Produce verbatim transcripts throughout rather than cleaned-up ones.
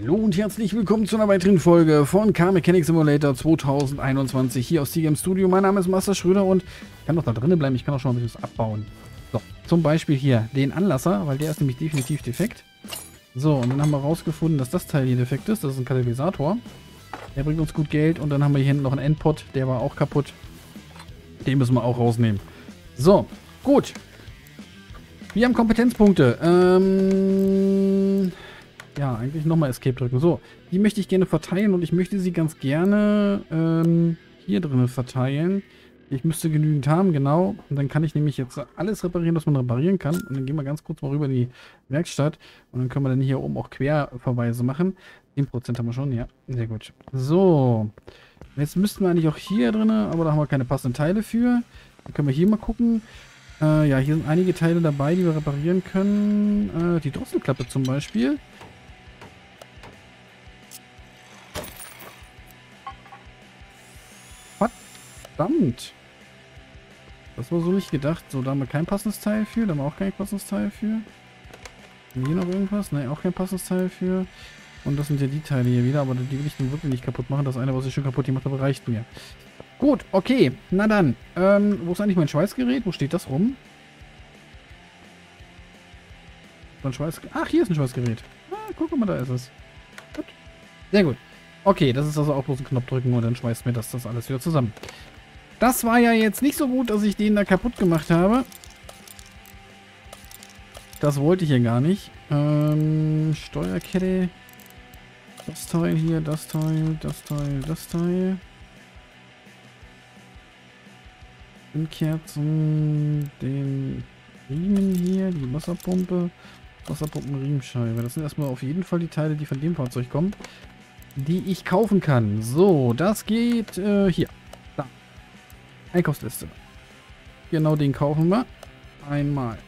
Hallo und herzlich willkommen zu einer weiteren Folge von Car Mechanic Simulator zwanzig einundzwanzig hier aus Steel Games Studio. Mein Name ist Master Schröder und ich kann doch da drinnen bleiben, ich kann auch schon ein bisschen was abbauen. So, zum Beispiel hier den Anlasser, weil der ist nämlich definitiv defekt. So, und dann haben wir rausgefunden, dass das Teil hier defekt ist, das ist ein Katalysator. Der bringt uns gut Geld und dann haben wir hier hinten noch einen Endpot, der war auch kaputt. Den müssen wir auch rausnehmen. So, gut. Wir haben Kompetenzpunkte. Ähm... Ja, eigentlich nochmal Escape drücken. So, die möchte ich gerne verteilen und ich möchte sie ganz gerne ähm, hier drinnen verteilen. Ich müsste genügend haben, genau. Und dann kann ich nämlich jetzt alles reparieren, was man reparieren kann. Und dann gehen wir ganz kurz mal rüber in die Werkstatt. Und dann können wir dann hier oben auch Querverweise machen. zehn Prozent haben wir schon, ja. Sehr gut. So, jetzt müssten wir eigentlich auch hier drinnen, aber da haben wir keine passenden Teile für. Dann können wir hier mal gucken. Äh, ja, hier sind einige Teile dabei, die wir reparieren können. Äh, die Drosselklappe zum Beispiel. Verdammt. Das war so nicht gedacht. So, da haben wir kein passendes Teil für. Da haben wir auch kein passendes Teil für. Und hier noch irgendwas? Ne, auch kein passendes Teil für. Und das sind ja die Teile hier wieder. Aber die will ich nun wirklich nicht kaputt machen. Das eine, was ich schon kaputt gemacht habe, reicht mir. Gut, okay. Na dann. Ähm, wo ist eigentlich mein Schweißgerät? Wo steht das rum? Mein Schweißgerät. Ach, hier ist ein Schweißgerät. Ah, guck mal, da ist es. Gut. Sehr gut. Okay, das ist also auch bloß ein Knopf drücken und dann schweißt mir das, das alles wieder zusammen. Das war ja jetzt nicht so gut, dass ich den da kaputt gemacht habe. Das wollte ich ja gar nicht. Ähm, Steuerkette. Das Teil hier, das Teil, das Teil, das Teil. Zündkerzen, den Riemen hier, die Wasserpumpe. Wasserpumpenriemenscheibe. Das sind erstmal auf jeden Fall die Teile, die von dem Fahrzeug kommen, die ich kaufen kann. So, das geht äh, hier. Einkaufsliste. Genau den kaufen wir. Einmal.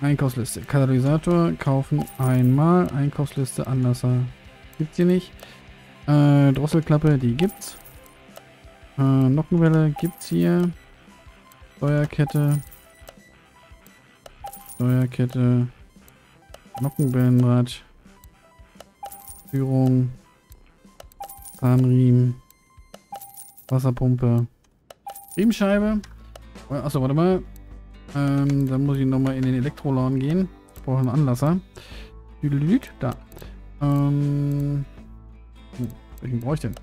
Einkaufsliste. Katalysator kaufen einmal. Einkaufsliste, Anlasser. Gibt's hier nicht. Äh, Drosselklappe, die gibt's. Äh, Nockenwelle gibt's hier. Steuerkette. Steuerkette. Nockenwellenrad. Führung. Zahnriemen. Wasserpumpe. Riemenscheibe. Achso, warte mal. Ähm, dann muss ich nochmal in den Elektroladen gehen. Ich brauche einen Anlasser. Da. Ähm. Hm, welchen brauche ich denn?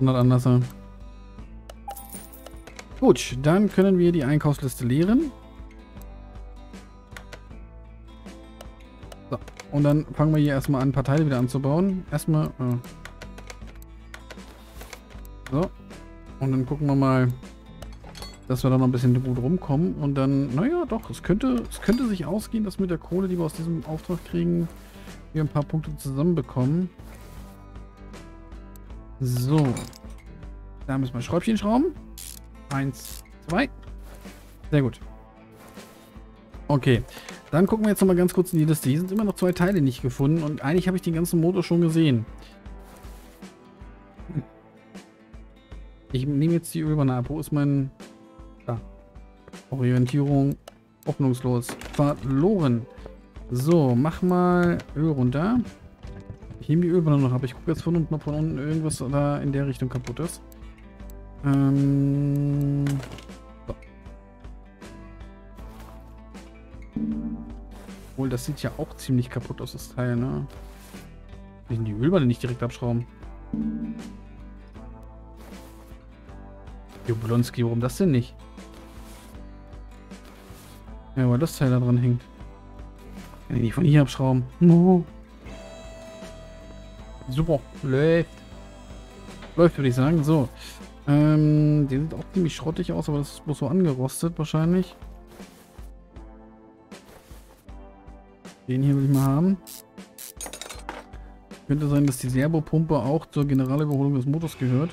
hundert Anlasser. Gut, dann können wir die Einkaufsliste leeren. So, und dann fangen wir hier erstmal an, ein paar Teile wieder anzubauen. Erstmal. Äh, So, und dann gucken wir mal, dass wir da noch ein bisschen gut rumkommen. Und dann, naja, doch, es könnte, es könnte sich ausgehen, dass mit der Kohle, die wir aus diesem Auftrag kriegen, wir ein paar Punkte zusammenbekommen. So, da müssen wir Schräubchen schrauben. Eins, zwei. Sehr gut. Okay, dann gucken wir jetzt nochmal ganz kurz in die Liste. Hier sind immer noch zwei Teile nicht gefunden und eigentlich habe ich den ganzen Motor schon gesehen. Ich nehme jetzt die Ölwanne ab. Wo ist mein... Da. Orientierung. Hoffnungslos. Verloren. So, mach mal Öl runter. Ich nehme die Ölwanne noch ab. Ich gucke jetzt von unten, ob von unten irgendwas da in der Richtung kaputt ist. Ähm... So. Obwohl, das sieht ja auch ziemlich kaputt aus, das Teil, ne? Ich kann die Ölwanne nicht direkt abschrauben. Jublonski, warum das denn nicht? Ja, weil das Teil da dran hängt. Kann ich nicht von hier abschrauben. No. Super, läuft. Läuft, würde ich sagen. So. Ähm, der sieht auch ziemlich schrottig aus, aber das ist bloß so angerostet wahrscheinlich. Den hier will ich mal haben. Könnte sein, dass die Servopumpe auch zur Generalüberholung des Motors gehört.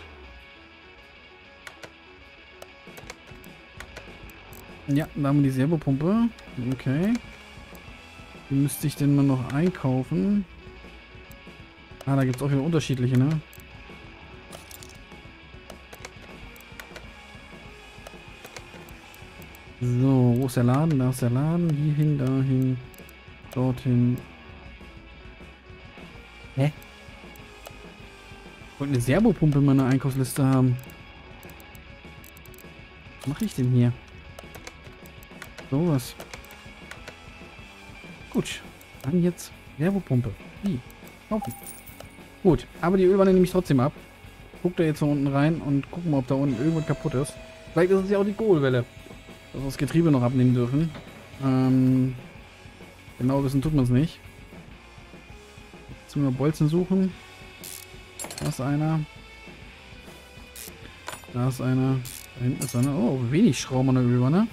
Ja, da haben wir die Servopumpe. Okay. Die müsste ich denn mal noch einkaufen. Ah, da gibt es auch wieder unterschiedliche, ne? So, wo ist der Laden? Da ist der Laden. Hierhin, dahin. Dorthin. Hä? Ich wollte eine Servopumpe in meiner Einkaufsliste haben. Was mache ich denn hier? Sowas. Gut. Dann jetzt Servopumpe. Wie? Kaufen. Gut. Aber die Ölwanne nehme ich trotzdem ab. Guck da jetzt von unten rein und gucken, ob da unten irgendwas kaputt ist. Vielleicht ist es ja auch die Kohlwelle, dass wir das Getriebe noch abnehmen dürfen. Ähm, genau wissen tut man es nicht. Jetzt müssen wir Bolzen suchen. Da ist einer. Da ist einer. Da hinten ist einer. Oh, wenig Schrauben an der Ölwanne.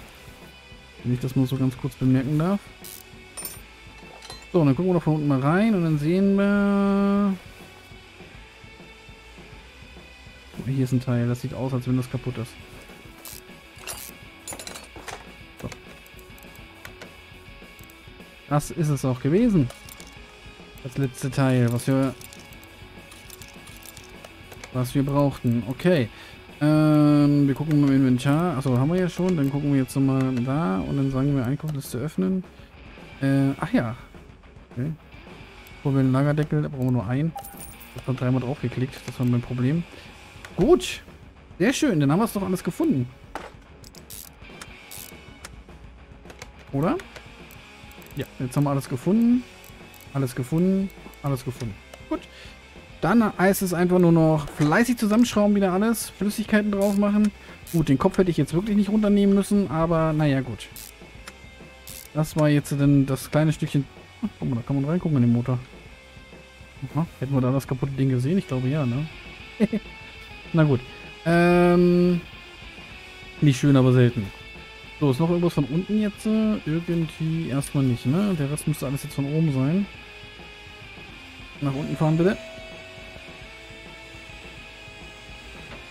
Wenn ich das nur so ganz kurz bemerken darf. So, dann gucken wir noch von unten mal rein und dann sehen wir... Oh, hier ist ein Teil. Das sieht aus, als wenn das kaputt ist. So. Das ist es auch gewesen. Das letzte Teil, was wir... was wir brauchten. Okay. Ähm, wir gucken im Inventar. Achso, haben wir ja schon. Dann gucken wir jetzt nochmal da und dann sagen wir Einkaufsliste öffnen. Äh, ach ja. Okay. Probieren den Lagerdeckel. Da brauchen wir nur einen. Ich habe dreimal drauf geklickt. Das war mein Problem. Gut. Sehr schön. Dann haben wir es doch alles gefunden. Oder? Ja. Jetzt haben wir alles gefunden. Alles gefunden. Alles gefunden. Gut. Dann heißt es einfach nur noch fleißig zusammenschrauben wieder alles, Flüssigkeiten drauf machen. Gut, den Kopf hätte ich jetzt wirklich nicht runternehmen müssen, aber naja, gut. Das war jetzt dann das kleine Stückchen... Ach, guck mal, da kann man reingucken in den Motor. Aha, hätten wir da das kaputte Ding gesehen? Ich glaube ja, ne? Na gut. Ähm, nicht schön, aber selten. So, ist noch irgendwas von unten jetzt? Irgendwie erstmal nicht, ne? Der Rest müsste alles jetzt von oben sein. Nach unten fahren, bitte.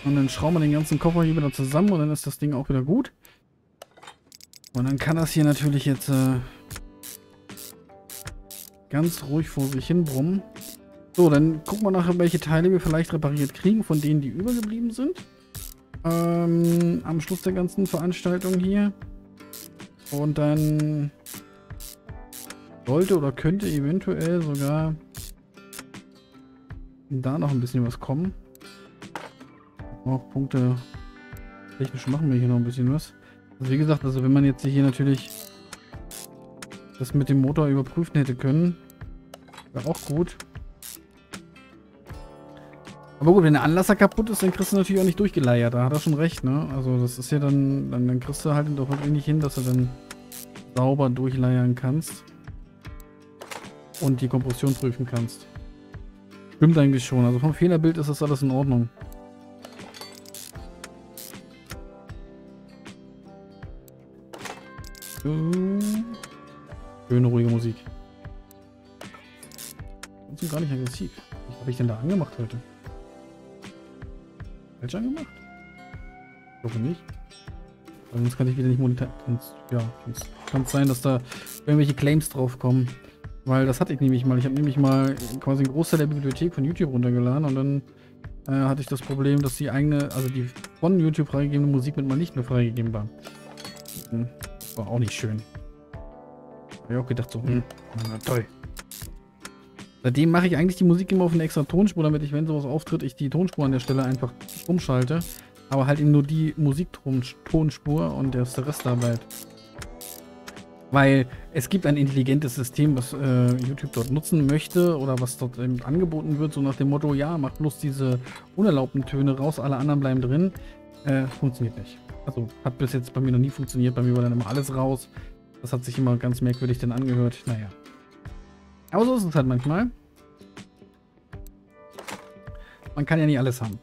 Und dann schrauben wir den ganzen Koffer hier wieder zusammen und dann ist das Ding auch wieder gut. Und dann kann das hier natürlich jetzt äh, ganz ruhig vor sich hin brummen. So, dann gucken wir nachher, welche Teile wir vielleicht repariert kriegen, von denen, die übergeblieben sind. Ähm, am Schluss der ganzen Veranstaltung hier. Und dann sollte oder könnte eventuell sogar da noch ein bisschen was kommen. Auch Punkte technisch machen wir hier noch ein bisschen was. Also wie gesagt, also wenn man jetzt hier natürlich das mit dem Motor überprüfen hätte können, wäre auch gut. Aber gut, wenn der Anlasser kaputt ist, dann kriegst du natürlich auch nicht durchgeleiert. Da hat er schon recht, ne? Also das ist ja dann, dann, dann kriegst du halt doch wirklich nicht hin, dass du dann sauber durchleiern kannst und die Kompression prüfen kannst. Stimmt eigentlich schon. Also vom Fehlerbild ist das alles in Ordnung. Schöne, ruhige Musik. Die sind gar nicht aggressiv. Was habe ich denn da angemacht heute? Welche angemacht? Ich hoffe nicht. Weil sonst kann ich wieder nicht monetarisieren. Ja, sonst kann es sein, dass da irgendwelche Claims drauf kommen. Weil das hatte ich nämlich mal. Ich habe nämlich mal quasi einen Großteil der Bibliothek von YouTube runtergeladen und dann äh, hatte ich das Problem, dass die eigene, also die von YouTube freigegebene Musik mit mal nicht mehr freigegeben war. Mhm. War auch nicht schön. Hab ich auch gedacht so, hm, na toll. Seitdem mache ich eigentlich die Musik immer auf eine extra Tonspur, damit ich, wenn sowas auftritt, ich die Tonspur an der Stelle einfach umschalte. Aber halt eben nur die Musiktonspur und der Rest da bleibt. Weil es gibt ein intelligentes System, was äh, YouTube dort nutzen möchte oder was dort eben angeboten wird, so nach dem Motto, ja, macht bloß diese unerlaubten Töne raus, alle anderen bleiben drin. Äh, funktioniert nicht. Also hat bis jetzt bei mir noch nie funktioniert. Bei mir war dann immer alles raus. Das hat sich immer ganz merkwürdig dann angehört. Naja. Aber so ist es halt manchmal. Man kann ja nicht alles haben.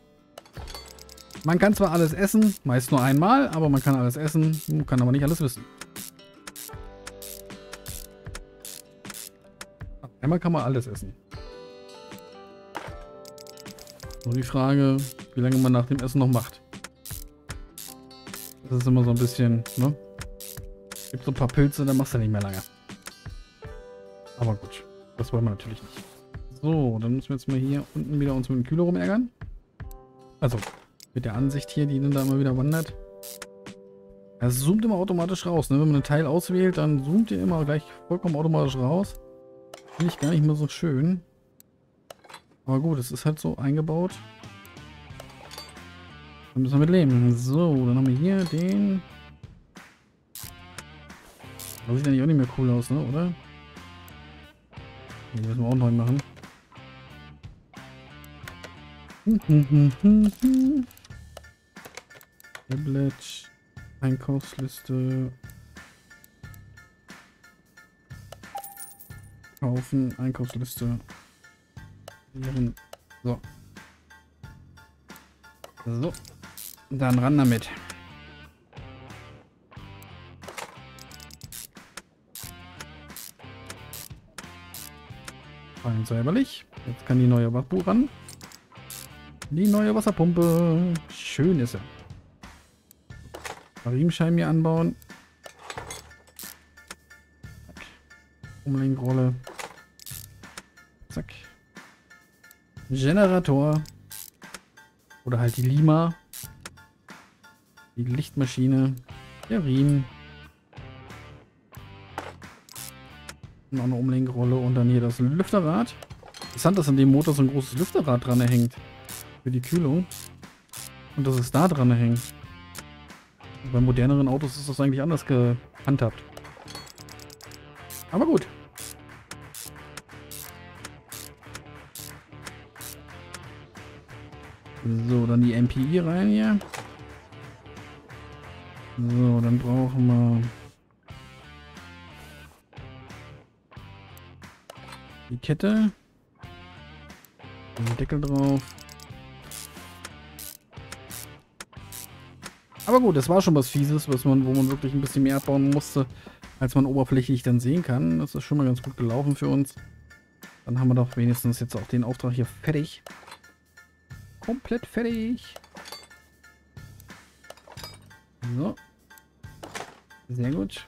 Man kann zwar alles essen, meist nur einmal, aber man kann alles essen, man kann aber nicht alles wissen. Einmal kann man alles essen. Nur die Frage, wie lange man nach dem Essen noch macht. Das ist immer so ein bisschen, ne? Gibt so ein paar Pilze, dann machst du nicht mehr lange. Aber gut, das wollen wir natürlich nicht. So, dann müssen wir jetzt mal hier unten wieder uns mit dem Kühler rumärgern. Also, mit der Ansicht hier, die dann da immer wieder wandert. Es zoomt immer automatisch raus, ne? Wenn man ein Teil auswählt, dann zoomt ihr immer gleich vollkommen automatisch raus. Finde ich gar nicht mehr so schön. Aber gut, es ist halt so eingebaut. Dann müssen wir mit leben. So, dann haben wir hier den. Das sieht eigentlich auch nicht mehr cool aus, ne? Oder? Den müssen wir auch neu machen. Tablet. Einkaufsliste. Kaufen. Einkaufsliste. So. So. Dann ran damit. Fein säuberlich. Jetzt kann die neue Wasserpumpe ran. Die neue Wasserpumpe. Schön ist er. Riemenscheiben hier anbauen. Umlenkrolle. Zack. Generator. Oder halt die Lima. Die Lichtmaschine. Der Riemen. Und auch eine Umlenkrolle. Und dann hier das Lüfterrad. Interessant, dass an dem Motor so ein großes Lüfterrad dran hängt. Für die Kühlung. Und dass es da dran hängt. Bei moderneren Autos ist das eigentlich anders gehandhabt. Aber gut. So, dann die M P I rein hier. So, dann brauchen wir die Kette. Den Deckel drauf. Aber gut, das war schon was Fieses, was man, wo man wirklich ein bisschen mehr abbauen musste, als man oberflächlich dann sehen kann. Das ist schon mal ganz gut gelaufen für uns. Dann haben wir doch wenigstens jetzt auch den Auftrag hier fertig. Komplett fertig. So. Sehr gut.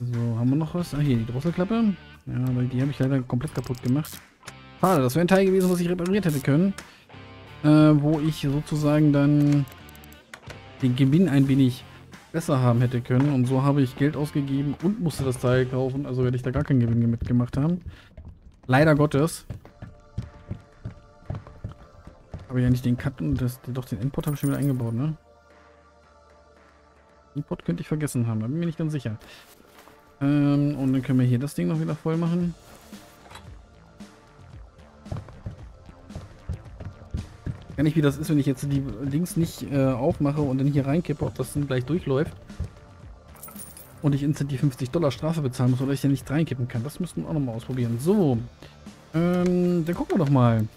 So, haben wir noch was? Ah, hier die Drosselklappe. Ja, weil die habe ich leider komplett kaputt gemacht. Schade, das wäre ein Teil gewesen, was ich repariert hätte können. Äh, wo ich sozusagen dann den Gewinn ein wenig besser haben hätte können, und so habe ich Geld ausgegeben und musste das Teil kaufen, also werde ich da gar keinen Gewinn mitgemacht haben. Leider Gottes. Habe ich ja nicht den Cut und das, doch den Import habe ich schon wieder eingebaut, ne? Import könnte ich vergessen haben, da bin ich mir nicht ganz sicher. Ähm, und dann können wir hier das Ding noch wieder voll machen. Ich weiß nicht, wie das ist, wenn ich jetzt die Dings nicht äh, aufmache und dann hier reinkippe, ob das dann gleich durchläuft und ich instant die fünfzig Dollar Strafe bezahlen muss oder ich ja nicht reinkippen kann. Das müssten wir auch nochmal ausprobieren. So, ähm, dann gucken wir doch mal.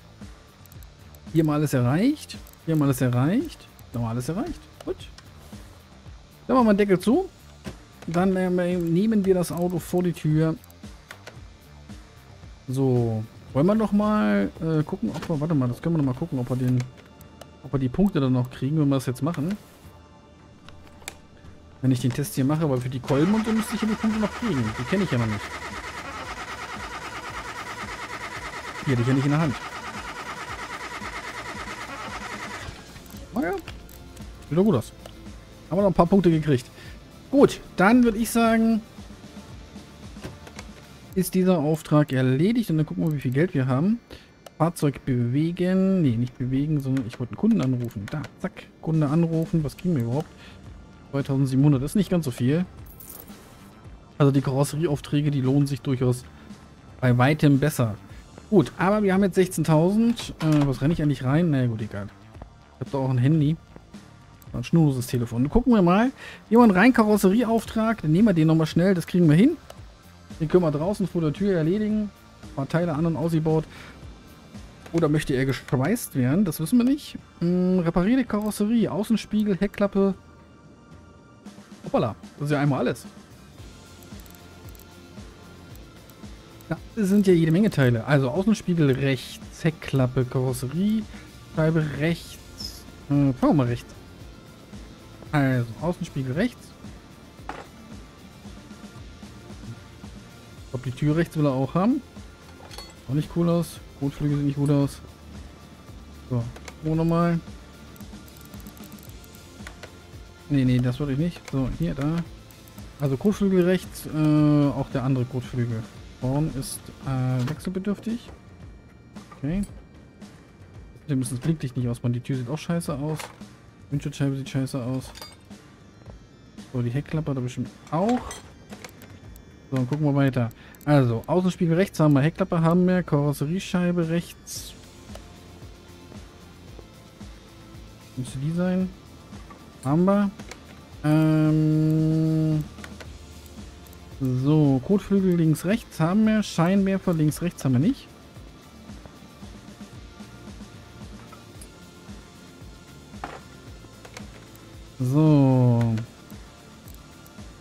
Hier mal alles erreicht, hier mal alles erreicht, da mal alles erreicht. Gut. Dann machen wir den Deckel zu. Dann äh, nehmen wir das Auto vor die Tür. So. Wollen wir noch mal äh, gucken, ob wir, warte mal, das können wir noch mal gucken, ob wir den, ob wir die Punkte dann noch kriegen, wenn wir das jetzt machen. Wenn ich den Test hier mache, aber für die Kolben und so müsste ich ja die Punkte noch kriegen. Die kenne ich ja noch nicht. Die hätte ich ja nicht in der Hand. Naja, sieht doch gut aus. Haben wir noch ein paar Punkte gekriegt. Gut, dann würde ich sagen, ist dieser Auftrag erledigt, und dann gucken wir, wie viel Geld wir haben. Fahrzeug bewegen, nee, nicht bewegen, sondern ich wollte einen Kunden anrufen. Da, zack, Kunde anrufen, was kriegen wir überhaupt? zweitausendsiebenhundert ist nicht ganz so viel. Also die Karosserieaufträge, die lohnen sich durchaus bei weitem besser. Gut, aber wir haben jetzt sechzehntausend. Äh, was renne ich eigentlich rein? Na naja, gut, egal. Ich habe da auch ein Handy. Ein schnurloses Telefon. Gucken wir mal. Hier haben wir einen rein Karosserieauftrag, dann nehmen wir den nochmal schnell, das kriegen wir hin. Den können wir draußen vor der Tür erledigen. Ein paar Teile an- und ausgebaut. Oder möchte er geschweißt werden? Das wissen wir nicht. Hm, reparierte Karosserie, Außenspiegel, Heckklappe. Hoppala, das ist ja einmal alles. Das sind ja jede Menge Teile. Also Außenspiegel rechts, Heckklappe, Karosserie, Scheibe rechts. Hm, schauen wir mal rechts. Also Außenspiegel rechts. Die Tür rechts will er auch haben. Auch nicht cool aus. Kotflügel sieht nicht gut aus. So, nochmal. Nee, nee, das wollte ich nicht. So, hier, da. Also Kotflügel rechts, äh, auch der andere Kotflügel. Vorn ist äh, wechselbedürftig. Okay. Wir müssen das Blicklicht nicht ausbauen. Die Tür sieht auch scheiße aus. Windschutzscheibe sieht scheiße aus. So, die Heckklappe da bestimmt auch. So, dann gucken wir weiter. Also, Außenspiegel rechts haben wir, Heckklappe haben wir, Karosseriescheibe rechts. Müsste die sein. Haben wir. Ähm so, Kotflügel links, rechts haben wir, Scheinwerfer links, rechts haben wir nicht. So.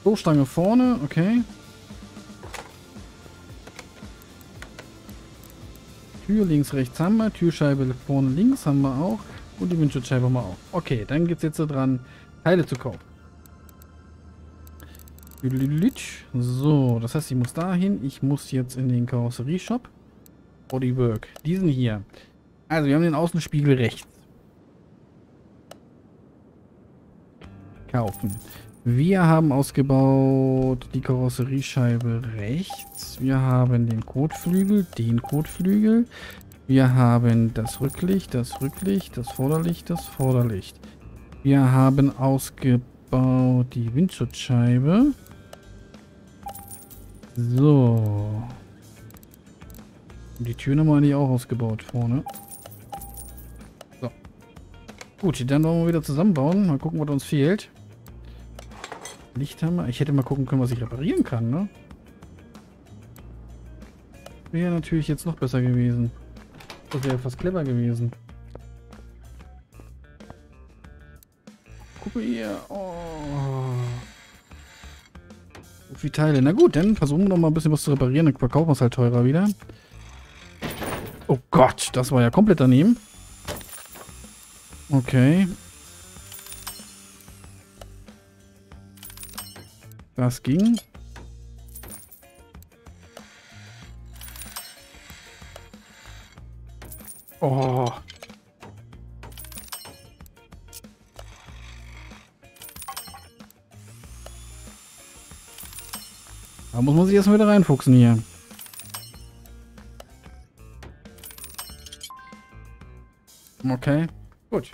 Stoßstange vorne, okay. Tür links, rechts haben wir. Türscheibe vorne links haben wir auch. Und die Windschutzscheibe haben wir auch. Okay, dann geht es jetzt daran, Teile zu kaufen. So, das heißt, ich muss dahin. Ich muss jetzt in den Karosserie-Shop. Bodywork. Diesen hier. Also, wir haben den Außenspiegel rechts. Kaufen. Wir haben ausgebaut die Karosseriescheibe rechts. Wir haben den Kotflügel, den Kotflügel. Wir haben das Rücklicht, das Rücklicht, das Vorderlicht, das Vorderlicht. Wir haben ausgebaut die Windschutzscheibe. So. Die Türen haben wir eigentlich auch ausgebaut vorne. So. Gut, dann wollen wir wieder zusammenbauen. Mal gucken, was uns fehlt. Licht haben wir. Ich hätte mal gucken können, was ich reparieren kann, ne? Wäre natürlich jetzt noch besser gewesen. Das wäre fast clever gewesen. Gucke hier. Oh. So viele Teile. Na gut, dann versuchen wir noch mal ein bisschen was zu reparieren. Dann verkaufen wir es halt teurer wieder. Oh Gott, das war ja komplett daneben. Okay. Das ging. Oh. Da muss man sich erstmal wieder reinfuchsen hier. Okay, gut.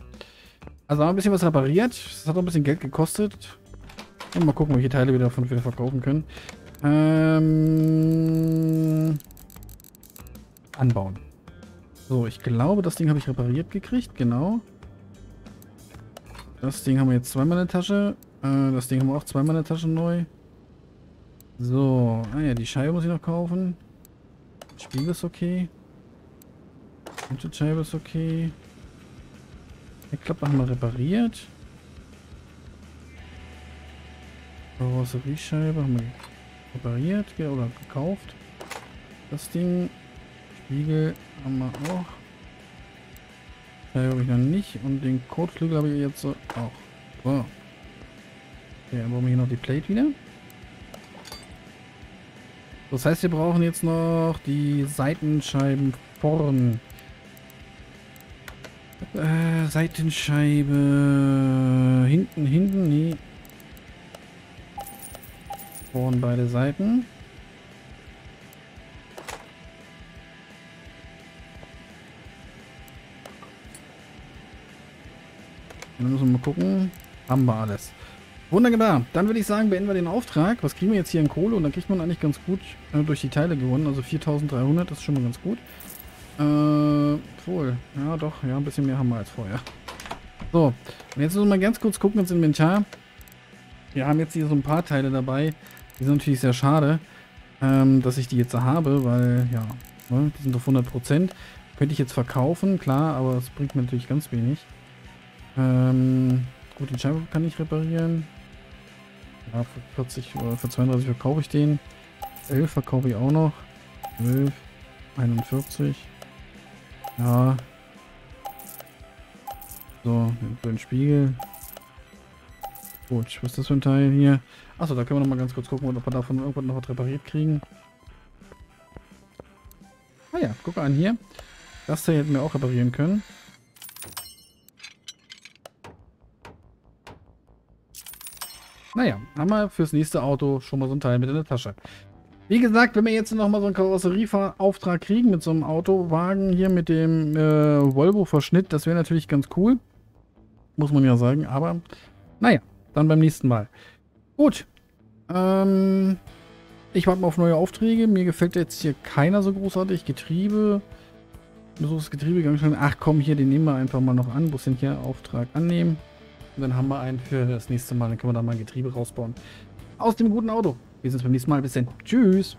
Also haben wir ein bisschen was repariert. Das hat auch ein bisschen Geld gekostet. Und mal gucken, welche Teile wir davon wieder verkaufen können. Ähm, anbauen. So, ich glaube, das Ding habe ich repariert gekriegt, genau. Das Ding haben wir jetzt zweimal in der Tasche. Äh, das Ding haben wir auch zweimal in der Tasche neu. So, ah ja, die Scheibe muss ich noch kaufen. Das Spiegel ist okay. Die Scheibe ist okay. Die Klappe haben wir repariert. Karosseriescheibe haben wir repariert oder gekauft. Das Ding. Spiegel haben wir auch. Scheibe habe ich noch nicht. Und den Kotflügel habe ich jetzt auch. So. Okay, dann brauchen wir hier noch die Plate wieder. Das heißt, wir brauchen jetzt noch die Seitenscheiben vorn. Äh, Seitenscheibe. Hinten, hinten, nee. Vorn beide Seiten. Dann müssen wir mal gucken. Haben wir alles. Wunderbar. Dann würde ich sagen, beenden wir den Auftrag. Was kriegen wir jetzt hier in Kohle? Und dann kriegt man eigentlich ganz gut äh, durch die Teile gewonnen. Also viertausenddreihundert, das ist schon mal ganz gut. Äh, wohl. Ja, doch. Ja, ein bisschen mehr haben wir als vorher. So. Und jetzt müssen wir mal ganz kurz gucken ins Inventar. Wir haben jetzt hier so ein paar Teile dabei. Die sind natürlich sehr schade, ähm, dass ich die jetzt habe, weil, ja, ne, die sind auf hundert Prozent. Könnte ich jetzt verkaufen, klar, aber es bringt mir natürlich ganz wenig. Ähm, gut, den Scheibe kann ich reparieren. Ja, für vierzig oder für zweiunddreißig verkaufe ich den. elf verkaufe ich auch noch. zwölf, einundvierzig. Ja. So, den Spiegel. Gut, was ist das für ein Teil hier? Achso, da können wir noch mal ganz kurz gucken, ob wir davon irgendwann noch was repariert kriegen. Ah ja, guck an hier. Das Teil hätten wir auch reparieren können. Naja, haben wir fürs nächste Auto schon mal so ein Teil mit in der Tasche. Wie gesagt, wenn wir jetzt nochmal so einen Karosserieauftrag kriegen mit so einem Autowagen hier mit dem äh, Volvo-Verschnitt, das wäre natürlich ganz cool. Muss man ja sagen, aber naja, dann beim nächsten Mal. Gut, ähm, ich warte mal auf neue Aufträge. Mir gefällt jetzt hier keiner so großartig. Getriebe, so das Getriebegang schon. Ach komm, hier, den nehmen wir einfach mal noch an. Wo sind hier Auftrag annehmen? Und dann haben wir einen für das nächste Mal. Dann können wir da mal ein Getriebe rausbauen. Aus dem guten Auto. Wir sehen uns beim nächsten Mal. Bis dann. Tschüss.